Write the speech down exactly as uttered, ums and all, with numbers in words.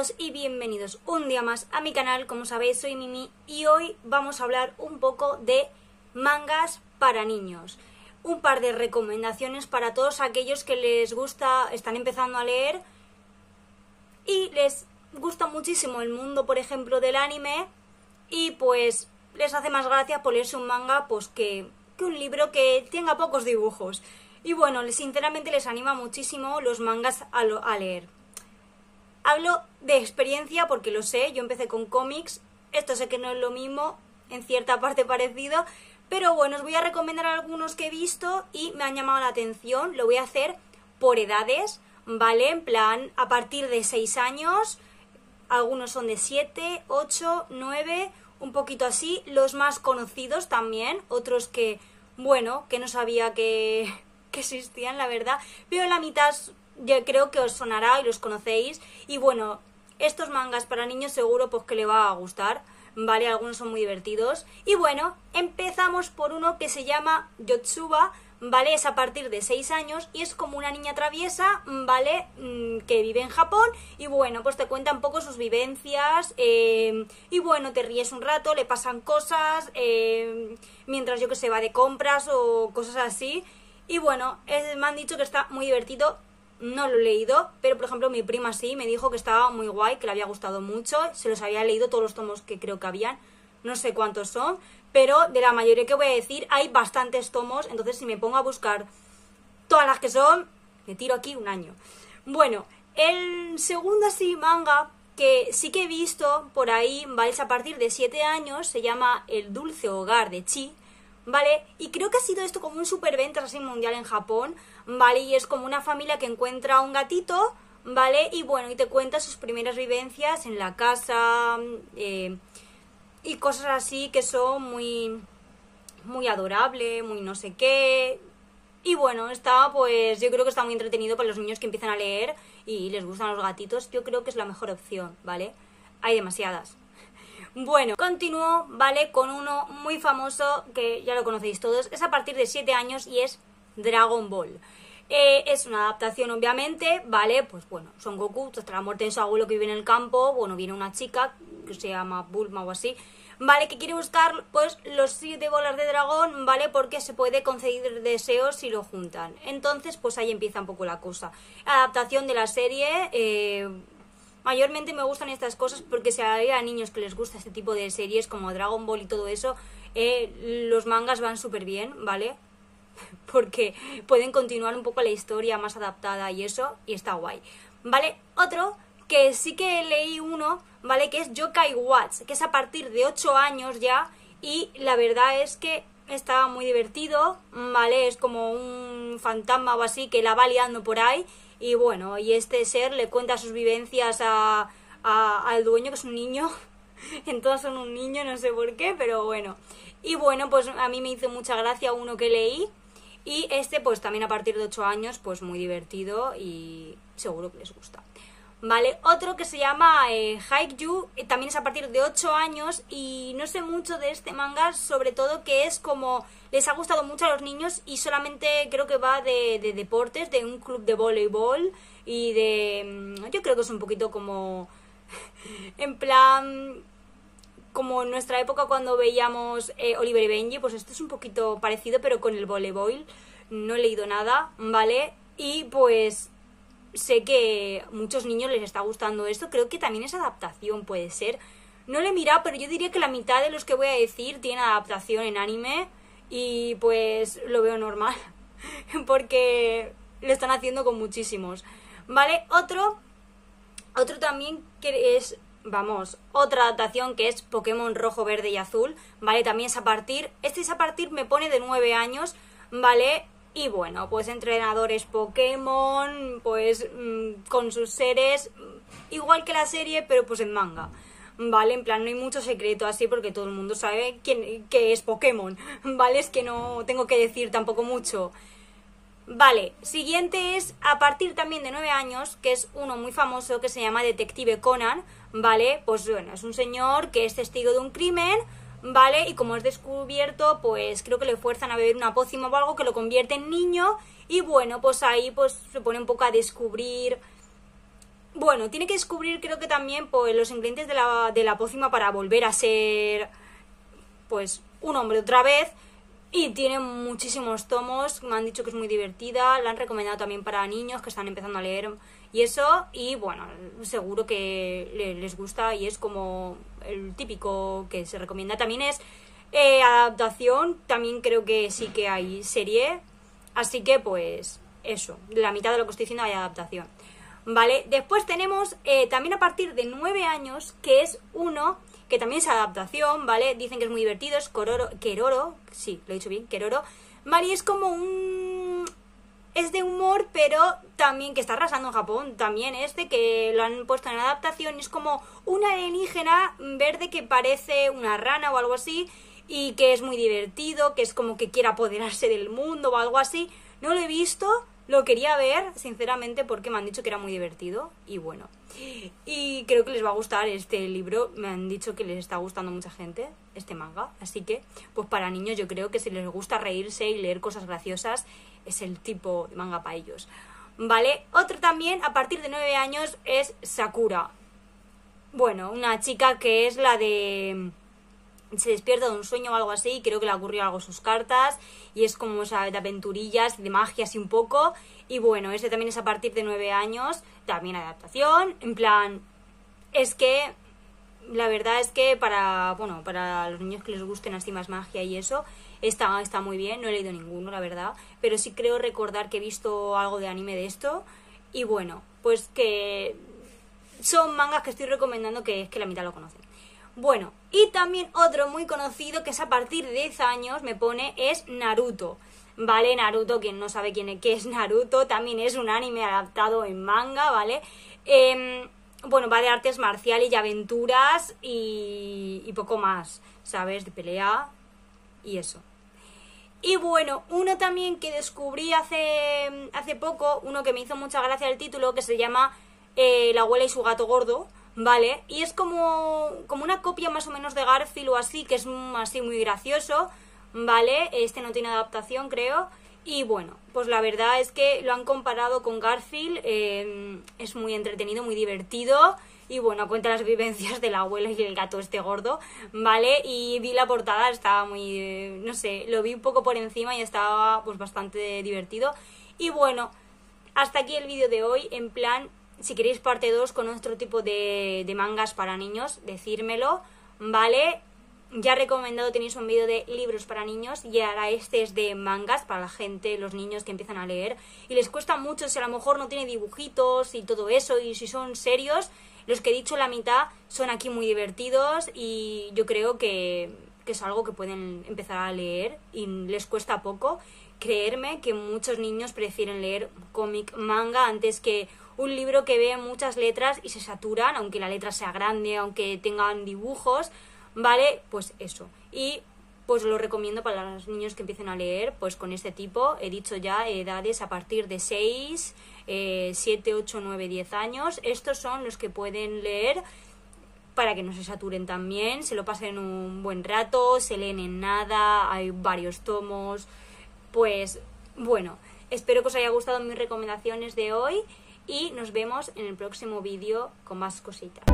todos y bienvenidos un día más a mi canal. Como sabéis, soy Mimi y hoy vamos a hablar un poco de mangas para niños. Un par de recomendaciones para todos aquellos que les gusta, están empezando a leer y les gusta muchísimo el mundo, por ejemplo, del anime, y pues les hace más gracia por leerse un manga pues que, que un libro que tenga pocos dibujos. Y bueno, sinceramente les anima muchísimo los mangas a, lo, a leer. Hablo de experiencia porque lo sé, yo empecé con cómics, esto sé que no es lo mismo, en cierta parte parecido, pero bueno, os voy a recomendar algunos que he visto y me han llamado la atención. Lo voy a hacer por edades, ¿vale? En plan, a partir de seis años, algunos son de siete, ocho, nueve, un poquito así, los más conocidos también, otros que, bueno, que no sabía que, que existían, la verdad, pero la mitad yo creo que os sonará y los conocéis. Y bueno, estos mangas para niños seguro pues que le va a gustar, ¿vale? Algunos son muy divertidos. Y bueno, empezamos por uno que se llama Yotsuba, ¿vale? Es a partir de seis años y es como una niña traviesa, ¿vale? Que vive en Japón y bueno, pues te cuenta un poco sus vivencias eh, y bueno, te ríes un rato, le pasan cosas eh, mientras yo que sé va de compras o cosas así. Y bueno, es, me han dicho que está muy divertido. No lo he leído, pero por ejemplo mi prima sí me dijo que estaba muy guay, que le había gustado mucho, se los había leído todos los tomos que creo que habían, no sé cuántos son, pero de la mayoría que voy a decir hay bastantes tomos, entonces si me pongo a buscar todas las que son, me tiro aquí un año. Bueno, el segundo así manga que sí que he visto por ahí, ¿vale? Es a partir de siete años, se llama El Dulce Hogar de Chi, ¿vale? Y creo que ha sido esto como un superventas así mundial en Japón, ¿vale? Y es como una familia que encuentra un gatito, ¿vale? Y bueno, y te cuenta sus primeras vivencias en la casa eh, y cosas así que son muy, muy adorable, muy no sé qué. Y bueno, está pues yo creo que está muy entretenido para los niños que empiezan a leer y les gustan los gatitos. Yo creo que es la mejor opción, ¿vale? Hay demasiadas. Bueno, continúo, ¿vale? Con uno muy famoso que ya lo conocéis todos. Es a partir de siete años y es Dragon Ball. Eh, es una adaptación, obviamente, ¿vale? Pues bueno, son Goku, tras la muerte de su abuelo que vive en el campo. Bueno, viene una chica que se llama Bulma o así, ¿vale? Que quiere buscar, pues, los siete bolas de dragón, ¿vale? Porque se puede conceder deseos si lo juntan. Entonces, pues ahí empieza un poco la cosa. Adaptación de la serie. Eh... Mayormente me gustan estas cosas porque si hay a niños que les gusta este tipo de series como Dragon Ball y todo eso, eh, los mangas van súper bien, ¿vale? Porque pueden continuar un poco la historia más adaptada y eso, y está guay, ¿vale? Otro que sí que leí uno, ¿vale? Que es Yokai Watch, que es a partir de ocho años ya, y la verdad es que está muy divertido, ¿vale? Es como un fantasma o así que la va liando por ahí. Y bueno, y este ser le cuenta sus vivencias a, a, al dueño, que es un niño. Entonces son un niño, no sé por qué, pero bueno. Y bueno, pues a mí me hizo mucha gracia uno que leí. Y este, pues también a partir de ocho años, pues muy divertido y seguro que les gusta. Vale, otro que se llama eh, Haikyu, eh, también es a partir de ocho años y no sé mucho de este manga, sobre todo que es como les ha gustado mucho a los niños y solamente creo que va de, de deportes, de un club de voleibol y de... yo creo que es un poquito como... en plan... como en nuestra época cuando veíamos eh, Oliver y Benji, pues esto es un poquito parecido pero con el voleibol. No he leído nada, ¿vale? Y pues... sé que a muchos niños les está gustando esto. Creo que también es adaptación, puede ser. No le he mirado, pero yo diría que la mitad de los que voy a decir tienen adaptación en anime. Y pues lo veo normal, porque lo están haciendo con muchísimos. Vale, otro Otro también que es, vamos, otra adaptación que es Pokémon Rojo, Verde y Azul. Vale, también es a partir, este es a partir, me pone de nueve años, ¿vale? Y bueno, pues entrenadores Pokémon, pues mmm, con sus seres, igual que la serie, pero pues en manga, ¿vale? En plan, no hay mucho secreto así porque todo el mundo sabe quién, qué es Pokémon, ¿vale? Es que no tengo que decir tampoco mucho. Vale, siguiente es a partir también de nueve años, que es uno muy famoso que se llama Detective Conan, ¿vale? Pues bueno, es un señor que es testigo de un crimen, ¿vale? Y como es descubierto, pues creo que le fuerzan a beber una pócima o algo que lo convierte en niño. Y bueno, pues ahí pues se pone un poco a descubrir Bueno, tiene que descubrir, creo que también, pues, los ingredientes de la, de la pócima para volver a ser, pues, un hombre otra vez. Y tiene muchísimos tomos, me han dicho que es muy divertida, la han recomendado también para niños que están empezando a leer y eso. Y bueno, seguro que les gusta y es como el típico que se recomienda. También es eh, adaptación, también creo que sí que hay serie, así que pues eso, la mitad de lo que estoy diciendo hay adaptación. Vale, después tenemos eh, también a partir de nueve años, que es uno... que también es adaptación, ¿vale? Dicen que es muy divertido, es Kororo, Keroro, sí, lo he dicho bien, Keroro, ¿vale? Y es como un... es de humor, pero también que está arrasando en Japón, también este, que lo han puesto en adaptación, y es como una alienígena verde que parece una rana o algo así, y que es muy divertido, que es como que quiere apoderarse del mundo o algo así. No lo he visto, lo quería ver, sinceramente, porque me han dicho que era muy divertido, y bueno. Y creo que les va a gustar este libro, me han dicho que les está gustando a mucha gente, este manga. Así que, pues para niños yo creo que si les gusta reírse y leer cosas graciosas, es el tipo de manga para ellos. Vale, otro también, a partir de nueve años, es Sakura. Bueno, una chica que es la de... se despierta de un sueño o algo así, y creo que le ocurrió algo a sus cartas, y es como esa de aventurillas, de magia así un poco, y bueno, este también es a partir de nueve años, también adaptación, en plan, es que, la verdad es que para, bueno, para los niños que les gusten así más magia y eso, está, está muy bien, no he leído ninguno, la verdad, pero sí creo recordar que he visto algo de anime de esto, y bueno, pues que son mangas que estoy recomendando que es que la mitad lo conocen. Bueno, y también otro muy conocido que es a partir de diez años, me pone, es Naruto. Vale, Naruto, quien no sabe quién es, qué es Naruto, también es un anime adaptado en manga, ¿vale? Eh, bueno, va de artes marciales y aventuras y, y poco más, ¿sabes? De pelea y eso. Y bueno, uno también que descubrí hace, hace poco, uno que me hizo mucha gracia el título, que se llama eh, La abuela y su gato gordo. Vale, y es como, como una copia más o menos de Garfield o así, que es así muy gracioso, ¿vale? Este no tiene adaptación, creo, y bueno, pues la verdad es que lo han comparado con Garfield, eh, es muy entretenido, muy divertido, y bueno, cuenta las vivencias de la abuela y el gato este gordo, ¿vale? Y vi la portada, estaba muy, eh, no sé, lo vi un poco por encima y estaba pues bastante divertido, y bueno, hasta aquí el vídeo de hoy, en plan... Si queréis parte dos con otro tipo de, de mangas para niños, decírmelo, ¿vale? Ya recomendado tenéis un vídeo de libros para niños y ahora este es de mangas para la gente, los niños que empiezan a leer. Y les cuesta mucho si a lo mejor no tiene dibujitos y todo eso y si son serios. Los que he dicho la mitad son aquí muy divertidos y yo creo que, que es algo que pueden empezar a leer y les cuesta poco. Creerme que muchos niños prefieren leer cómic manga antes que... un libro que ve muchas letras y se saturan, aunque la letra sea grande, aunque tengan dibujos, ¿vale? Pues eso. Y pues lo recomiendo para los niños que empiecen a leer, pues con este tipo, he dicho ya, edades a partir de seis, eh, siete, ocho, nueve, diez años. Estos son los que pueden leer para que no se saturen también, se lo pasen un buen rato, se leen en nada, hay varios tomos. Pues bueno, espero que os haya gustado mis recomendaciones de hoy. Y nos vemos en el próximo vídeo con más cositas.